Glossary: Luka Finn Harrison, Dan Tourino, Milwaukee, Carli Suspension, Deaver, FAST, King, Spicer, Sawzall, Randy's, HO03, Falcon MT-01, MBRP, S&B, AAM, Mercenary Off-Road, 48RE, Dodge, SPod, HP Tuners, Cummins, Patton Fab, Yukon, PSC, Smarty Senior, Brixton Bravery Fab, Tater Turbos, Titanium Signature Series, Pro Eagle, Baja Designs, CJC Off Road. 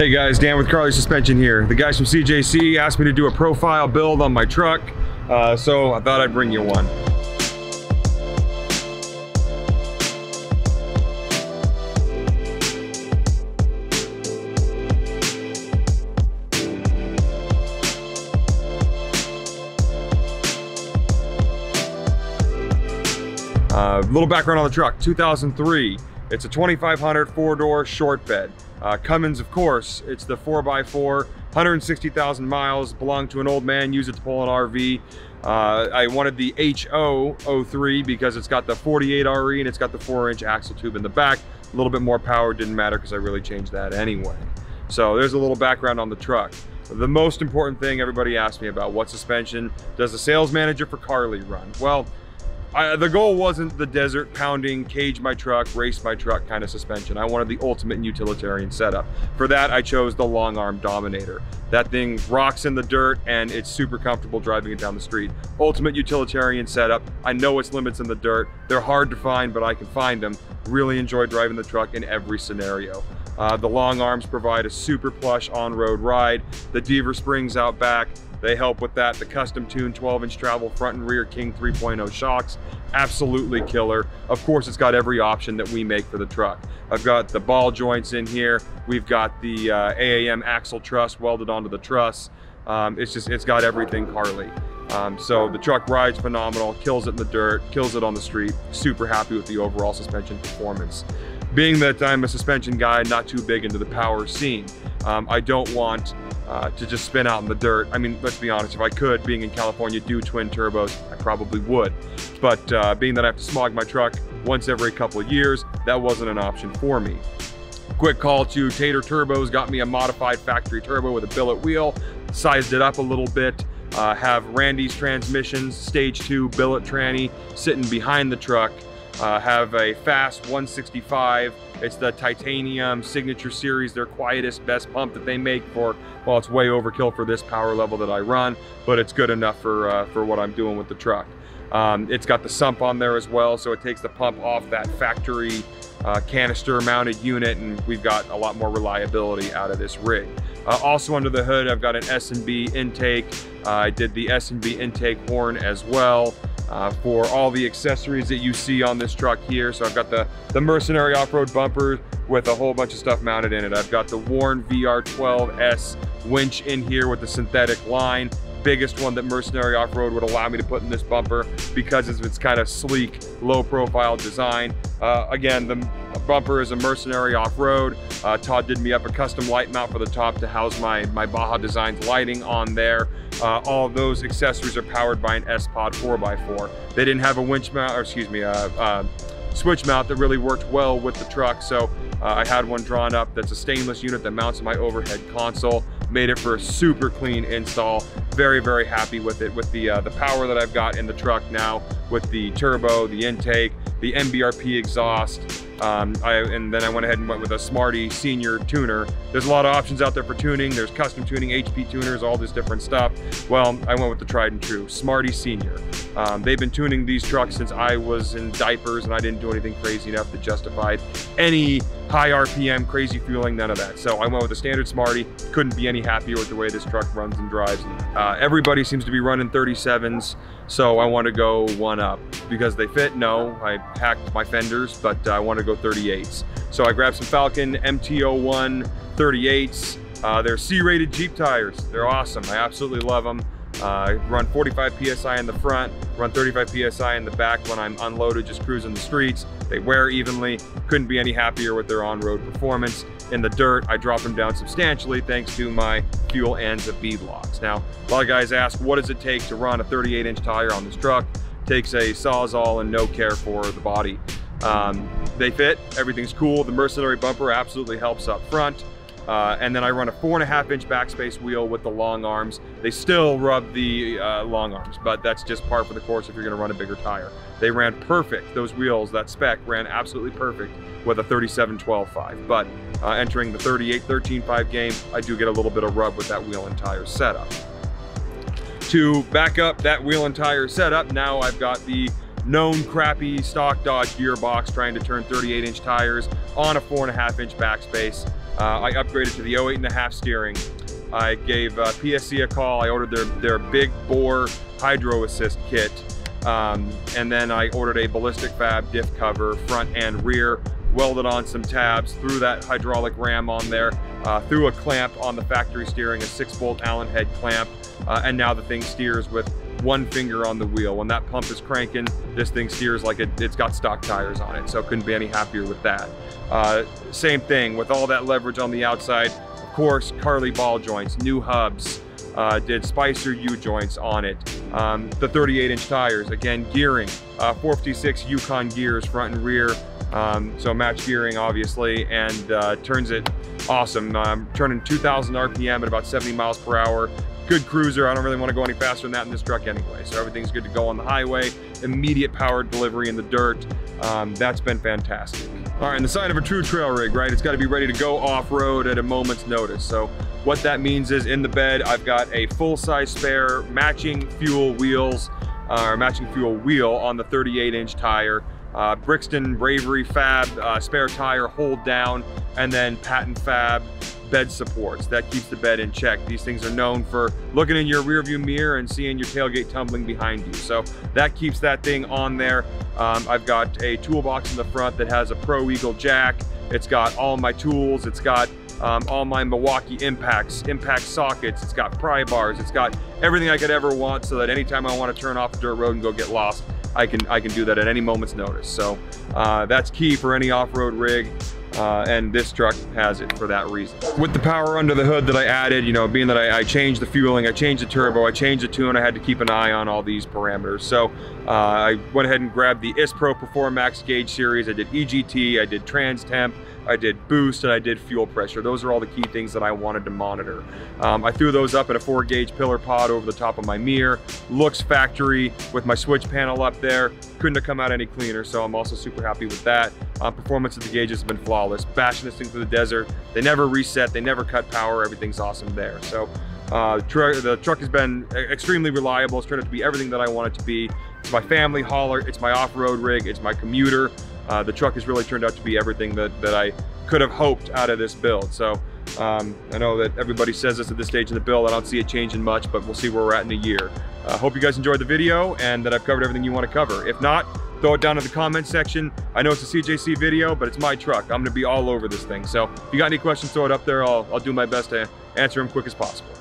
Hey guys, Dan with Carli Suspension here. The guys from CJC asked me to do a profile build on my truck, so I thought I'd bring you one. Little background on the truck, 2003. It's a 2500 four-door short bed. Cummins, of course, it's the 4x4, 160,000 miles, belonged to an old man, used it to pull an RV. I wanted the HO03 because it's got the 48RE and it's got the 4-inch axle tube in the back. A little bit more power, didn't matter because I really changed that anyway. So there's a little background on the truck. The most important thing everybody asked me about, what suspension does the sales manager for Carli run? Well, the goal wasn't the desert pounding, cage my truck, race my truck kind of suspension. I wanted the ultimate utilitarian setup. For that, I chose the long arm Dominator. That thing rocks in the dirt and it's super comfortable driving it down the street. Ultimate utilitarian setup. I know its limits in the dirt. They're hard to find, but I can find them. Really enjoy driving the truck in every scenario. The long arms provide a super plush on-road ride. The Deaver springs out back. They help with that. The custom tuned 12-inch travel front and rear King 3.0 shocks, absolutely killer. Of course, it's got every option that we make for the truck. I've got the ball joints in here. We've got the AAM axle truss welded onto the truss. It's got everything Carli. So the truck rides phenomenal, kills it in the dirt, kills it on the street. Super happy with the overall suspension performance. Being that I'm a suspension guy, not too big into the power scene, I don't want to just spin out in the dirt. I mean, let's be honest, if I could, being in California, do twin turbos, I probably would. But being that I have to smog my truck once every couple of years, that wasn't an option for me. Quick call to Tater Turbos, got me a modified factory turbo with a billet wheel, sized it up a little bit. Have Randy's transmissions, stage 2 billet tranny sitting behind the truck. Have a FAST 165. It's the Titanium Signature Series, their quietest, best pump that they make for, well, it's way overkill for this power level that I run, but it's good enough for what I'm doing with the truck. It's got the sump on there as well, so it takes the pump off that factory canister mounted unit, and we've got a lot more reliability out of this rig. Also under the hood, I've got an S&B intake. I did the S&B intake horn as well. For all the accessories that you see on this truck here. So I've got the Mercenary Off-Road bumper with a whole bunch of stuff mounted in it. I've got the WARN VR12S winch in here with the synthetic line. Biggest one that Mercenary Off-Road would allow me to put in this bumper because of its kind of sleek, low profile design. Again, the bumper is a Mercenary Off-Road. Todd did me up a custom light mount for the top to house my Baja Designs lighting on there. All of those accessories are powered by an SPod 4x4. They didn't have a winch mount, or excuse me, switch mount that really worked well with the truck. So I had one drawn up that's a stainless unit that mounts in my overhead console. Made it for a super clean install. Very, very happy with it, with the power that I've got in the truck now, with the turbo, the intake, the MBRP exhaust, and then I went ahead and went with a Smarty Senior tuner. There's a lot of options out there for tuning. There's custom tuning, HP tuners, all this different stuff. Well, I went with the tried and true, Smarty Senior. They've been tuning these trucks since I was in diapers, and I didn't do anything crazy enough that justified any high RPM, crazy fueling, none of that. So I went with a standard Smarty. Couldn't be any happier with the way this truck runs and drives. Everybody seems to be running 37s, so I want to go one up. Because they fit? No, I hacked my fenders, but I want to go 38s. So I grabbed some Falcon MT-01 38s. They're C-rated Jeep tires. They're awesome. I absolutely love them. Run 45 PSI in the front, run 35 PSI in the back when I'm unloaded, just cruising the streets. They wear evenly. Couldn't be any happier with their on-road performance. In the dirt, I drop them down substantially thanks to my fuel ends of bead locks. Now, a lot of guys ask, what does it take to run a 38-inch tire on this truck? Takes a Sawzall and no care for the body. They fit, everything's cool. The Mercenary bumper absolutely helps up front. And then I run a 4.5-inch backspace wheel with the long arms. They still rub the long arms, but that's just par for the course if you're gonna run a bigger tire. They ran perfect, those wheels, that spec ran absolutely perfect with a 37-12-5. But entering the 38-13-5 game, I do get a little bit of rub with that wheel and tire setup. To back up that wheel and tire setup, now I've got the known crappy stock Dodge gearbox trying to turn 38-inch tires on a 4.5-inch backspace. I upgraded to the 08.5 steering. I gave PSC a call. I ordered their big bore hydro assist kit. And then I ordered a Ballistic Fab diff cover, front and rear, welded on some tabs, threw that hydraulic ram on there, threw a clamp on the factory steering, a 6-bolt Allen head clamp, and now the thing steers with one finger on the wheel. When that pump is cranking, this thing steers like it's got stock tires on it, so couldn't be any happier with that. Same thing, with all that leverage on the outside, of course, Carli ball joints, new hubs, did Spicer U-joints on it, the 38-inch tires, again, gearing, 456 Yukon gears, front and rear, so match gearing, obviously, and turns it awesome. Turning 2,000 RPM at about 70 miles per hour. Good cruiser. I don't really want to go any faster than that in this truck anyway, so everything's good to go on the highway. Immediate power delivery in the dirt. That's been fantastic. All right, and the sign of a true trail rig, right? It's got to be ready to go off-road at a moment's notice. So what that means is in the bed, I've got a full-size spare matching fuel wheels, or matching fuel wheel on the 38-inch tire. Brixton Bravery Fab, spare tire hold down, and then Patton Fab bed supports. That keeps the bed in check. These things are known for looking in your rearview mirror and seeing your tailgate tumbling behind you. So that keeps that thing on there. I've got a toolbox in the front that has a Pro Eagle jack. It's got all my tools. It's got all my Milwaukee impacts, impact sockets. It's got pry bars. It's got everything I could ever want so that anytime I want to turn off the dirt road and go get lost, I can do that at any moment's notice. So that's key for any off-road rig, and this truck has it for that reason. With the power under the hood that I added, you know, being that I changed the fueling, I changed the turbo, I changed the tune, I had to keep an eye on all these parameters. So I went ahead and grabbed the ISPRO Perform Max Gauge Series. I did EGT, I did trans temp, I did boost, and I did fuel pressure. Those are all the key things that I wanted to monitor. I threw those up at a 4-gauge pillar pod over the top of my mirror. Looks factory with my switch panel up there. Couldn't have come out any cleaner, so I'm also super happy with that. Performance of the gauges has been flawless. Bashing this thing through the desert. They never reset, they never cut power. Everything's awesome there. So the truck has been extremely reliable. It's turned out to be everything that I want it to be. It's my family hauler, it's my off-road rig, it's my commuter. The truck has really turned out to be everything that I could have hoped out of this build. So I know that everybody says this at this stage in the build. I don't see it changing much, but we'll see where we're at in a year. I hope you guys enjoyed the video and that I've covered everything you want to cover. If not, throw it down in the comments section. I know it's a CJC video, but it's my truck. I'm going to be all over this thing. So if you got any questions, throw it up there. I'll do my best to answer them quick as possible.